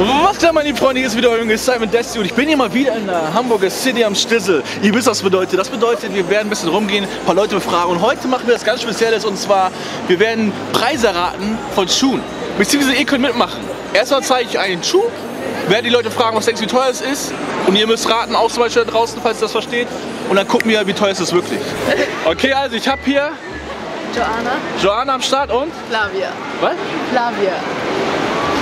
Was da, meine Freunde, hier ist wieder übrigens Simon Desue und ich bin hier mal wieder in der Hamburger City am Stissel. Ihr wisst, was das bedeutet. Das bedeutet, wir werden ein bisschen rumgehen, ein paar Leute befragen und heute machen wir das ganz Spezielles und zwar, wir werden Preise erraten von Schuhen. Beziehungsweise ihr könnt mitmachen. Erstmal zeige ich einen Schuh, werde die Leute fragen, was denkst du, wie teuer es ist und ihr müsst raten, auch zum Beispiel da draußen, falls ihr das versteht und dann gucken wir, wie teuer es ist wirklich. Okay, also ich habe hier Joanna am Start und Flavia. Was? Flavia.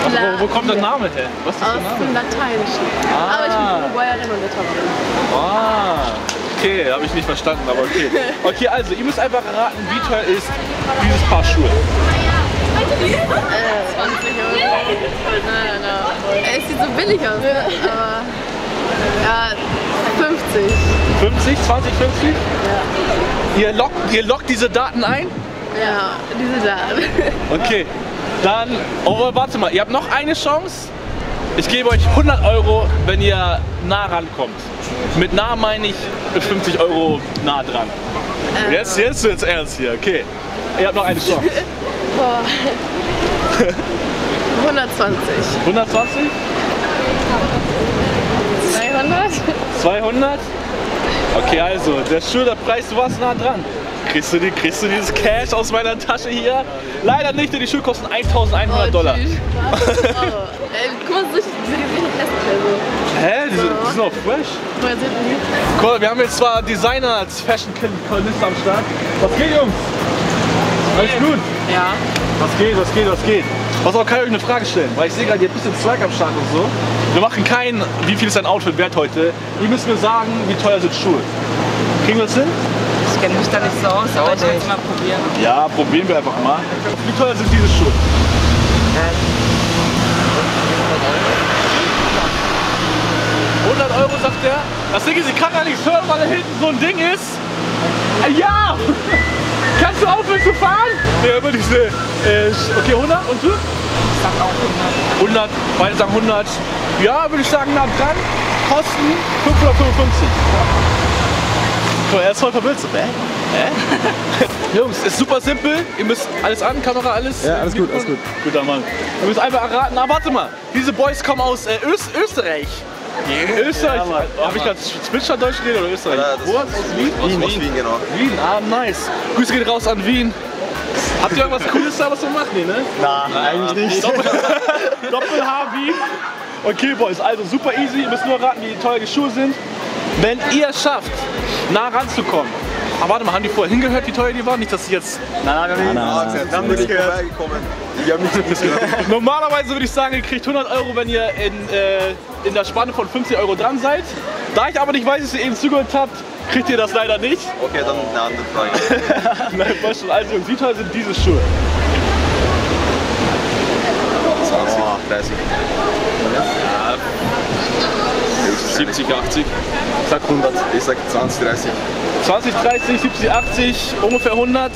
Ach, wo kommt der Name her? Was ist das? Aus dem Lateinischen. Ah. Aber ich bin Bäuerin und Litauerin. Ah, okay, habe ich nicht verstanden, aber okay. Okay, also ihr müsst einfach erraten, wie teuer ist dieses Paar Schuhe. 20 €. Nein. Es sieht so billig aus, aber ja, 50. 50? 20, 50? Ja. Ihr lockt diese Daten ein? Ja, diese Daten. Okay. Dann, oh, warte mal, ihr habt noch eine Chance. Ich gebe euch 100 €, wenn ihr nah rankommt. Mit nah meine ich 50 € nah dran. Jetzt wird's ernst hier, okay. Ihr habt noch eine Chance. 120. 120? 200? 200? Okay, also, der Schuh, der Preis, du warst nah dran. Kriegst du dieses Cash aus meiner Tasche hier? Leider nicht, denn die Schuhe kosten 1100 $. Tschüss. Ey, guck mal, die sind fest. Hä? Die sind auch fresh. Cool, wir haben jetzt zwar Designer als Fashion-Kolonisten am Start. Was geht, Jungs? Alles gut? Ja. Was geht? Was auch, kann ich euch eine Frage stellen? Weil ich sehe gerade, ihr habt ein bisschen Swag am Start und so. Wir machen keinen, wie viel ist dein Outfit wert heute. Ihr müsst mir sagen, wie teuer sind Schuhe. Kriegen wir das hin? Ich kenne mich da nicht so aus, aber ich kann es mal probieren. Ja, probieren wir einfach mal. Wie teuer sind diese Schuhe? 100 €, sagt er. Das Ding ist, ich kann gar nichts hören, weil da hinten so ein Ding ist. Ja! Kannst du aufhören zu fahren? Ja, über diese. Okay, 100 und du? Ich sag auch 100. 100, beide sagen 100. Ja, würde ich sagen, nah dran. Kosten 555. Er ist voll verwirrt. Jungs, ist super simpel. Ihr müsst alles an, Kamera, alles. Ja, alles gut, alles gut. Guter Mann. Ihr müsst einfach erraten. Na, warte mal. Diese Boys kommen aus Österreich. Yeah. Österreich. Ja, habe ich gerade Schweizerdeutsch geredet oder Österreich? Ja, das Wien, genau. Wien, ah, nice. Grüße geht raus an Wien. Habt ihr irgendwas Cooles da, was wir machen? Nee, ne? Na, eigentlich nicht. Doppel-H Wien. Okay, Boys, also super easy. Ihr müsst nur erraten, wie teuer die Schuhe sind. Wenn ihr es schafft, nah ranzukommen. Aber warte mal, haben die vorher hingehört, wie teuer die waren? Nicht, dass sie jetzt... Nein, wir haben nichts gehört. Wir haben nichts gehört. Normalerweise würde ich sagen, ihr kriegt 100 €, wenn ihr in der Spanne von 50 € dran seid. Da ich aber nicht weiß, dass ihr eben zugehört habt, kriegt ihr das leider nicht. Okay, dann eine andere Frage. Nein, was schon. Also, wie teuer sind diese Schuhe? 20, 30. 70, 80. Ich sag 100. Ich sag 20, 30. 20, 30, 70, 80, ungefähr 100.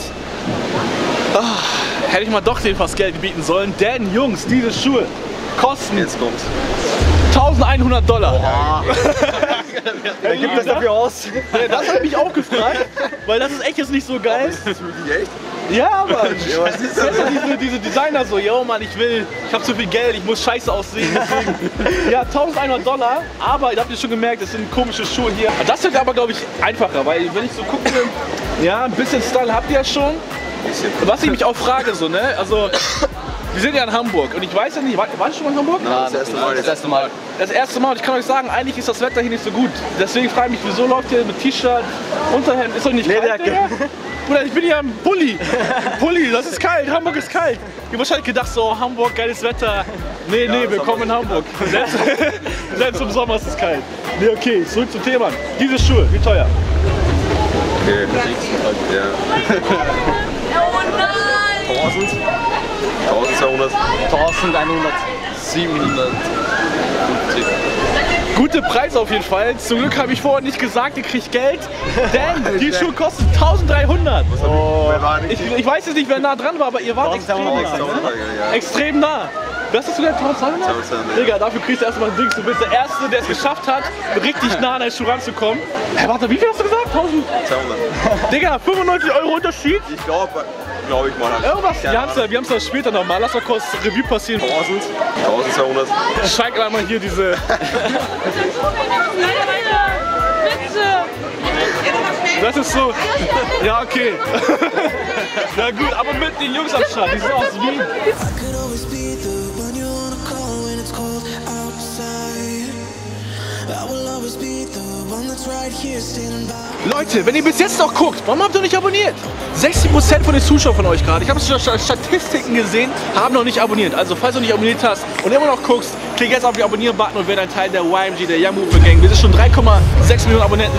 Oh, hätte ich mal doch denen fast Geld bieten sollen, denn Jungs, diese Schuhe kosten jetzt kommt's. 1100 $. Wer gibt das dafür aus? Das habe ich auch gefragt, weil das ist echt jetzt nicht so geil. Ist das wirklich echt? Ja, Mann! Ja, was ist das? Diese Designer so, yo Mann, ich hab zu viel Geld, ich muss scheiße aussehen, deswegen. Ja, 1100 $, aber ihr habt ja schon gemerkt, das sind komische Schuhe hier. Das wird aber, glaube ich, einfacher, weil wenn ich so gucke, ja, ein bisschen Style habt ihr ja schon. Was ich mich auch frage so, ne, also, wir sind ja in Hamburg und ich weiß ja nicht, warst du schon mal in Hamburg? Nein, das erste Mal. Das erste Mal und ich kann euch sagen, eigentlich ist das Wetter hier nicht so gut. Deswegen frage ich mich, wieso läuft ihr mit T-Shirt, Unterhemd, ist doch nicht kalt, Digga? Bruder, ich bin hier im Pulli. Das ist kalt, Hamburg ist kalt. Ihr habt wahrscheinlich gedacht, so Hamburg, geiles Wetter. Nee, wir kommen in Hamburg. Selbst im Sommer ist es kalt. Nee, okay, zurück zum Thema. Diese Schuhe, wie teuer? Okay, ja. 1200. 1100. 750. Gute Preise auf jeden Fall. Zum Glück habe ich vorher nicht gesagt, ihr kriegt Geld, denn die Schuhe kosten 1300. Oh. Ich weiß jetzt nicht, wer nah dran war, aber ihr wart extrem nah. Extrem nah. Was hast du denn, 1200? Digga, dafür kriegst du erstmal ein Ding. Du bist der Erste, der es geschafft hat, richtig nah an den Schuh ranzukommen. Hey, warte, wie viel hast du gesagt? 1200. Digga, 95 € Unterschied? Ich glaube. glaube ich mal. Irgendwas, ja, wir haben es dann später nochmal. Lass mal kurz Revue passieren. 1000, 1200. Zeig einmal hier diese. Das ist so. Ja, okay. Na gut, aber mit den Jungs am Start. Die sind aus Wien. Leute, wenn ihr bis jetzt noch guckt, warum habt ihr nicht abonniert? 60% von den Zuschauern von euch gerade, ich habe es schon Statistiken gesehen, haben noch nicht abonniert. Also falls du nicht abonniert hast und immer noch guckst, klick jetzt auf den Abonnieren-Button und werde ein Teil der YMG, der Yamu-Gang. Wir sind schon 3,6 Millionen Abonnenten.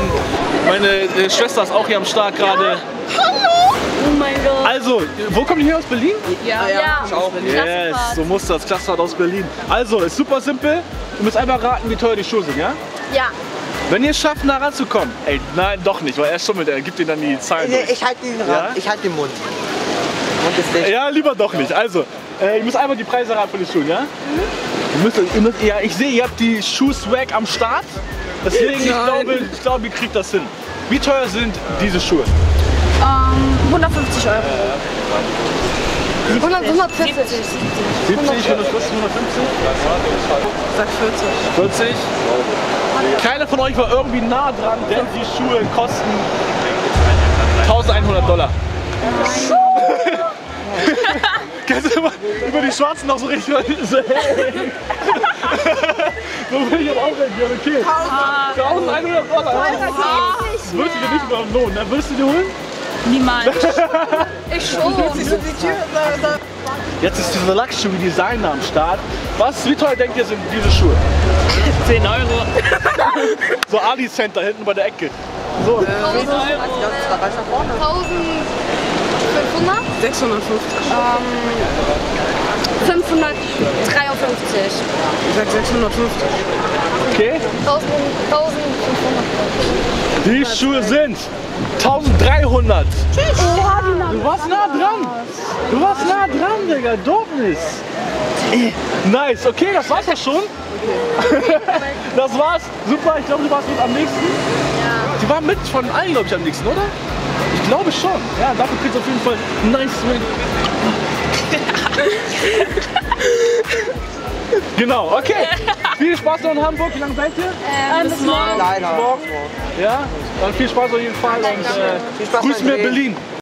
Meine Schwester ist auch hier am Start gerade. Hallo! Oh mein Gott. Also, wo kommt ihr hier aus Berlin? Ja, ja. Auch. Yes, so muss das. Klassenfahrt aus Berlin. Also, ist super simpel. Du müsst einfach raten, wie teuer die Schuhe sind, ja? Ja. Wenn ihr es schafft, nah ranzukommen. Ey, nein, doch nicht, weil er schummelt, er gibt dir dann die Zahlen. Nee, ich halte ihn ran, ich halte den Mund. Mund ist dicht. Ja, lieber doch nicht. Also, ihr müsst einfach die Preise raten von den Schuhen, ja? Mhm. Ihr müsst, ja, ich sehe, ihr habt die Schuh-Swag am Start. Deswegen, ich glaube, ihr kriegt das hin. Wie teuer sind diese Schuhe? 150 Euro. 140. 70, 150, 150? Sag 40. 40? Keiner von euch war irgendwie nah dran, denn die Schuhe kosten $1100. Kannst du über die Schwarzen noch so richtig so, hey. So will ich aber auch reagieren, okay. $1100. Das würdest du dir nicht mehr am Lohn, dann würdest du dir holen? Niemals. Ich schon. Jetzt ist dieser Luxury-Designer am Start. Wie teuer denkt ihr sind diese Schuhe? 10 Euro. So Ali-Center hinten bei der Ecke. So. 1000 Euro. 1500? 650. 553. Ich sag 650. Okay. 1500. Die Schuhe sind 1300. Oha, du warst nah dran. Du warst nah dran, Digga. Doofnis. Nice. Okay, das war's ja schon. Das war's. Super. Ich glaube, du warst mit am nächsten. Die waren mit von allen, glaube ich, am nächsten, oder? Ich glaube schon. Ja, dafür kriegst du auf jeden Fall einen nice Win. Genau, okay. Viel Spaß noch in Hamburg. Wie lange seid ihr? Bis morgen. Ja? Dann viel Spaß auf jeden Fall und grüß mir Berlin.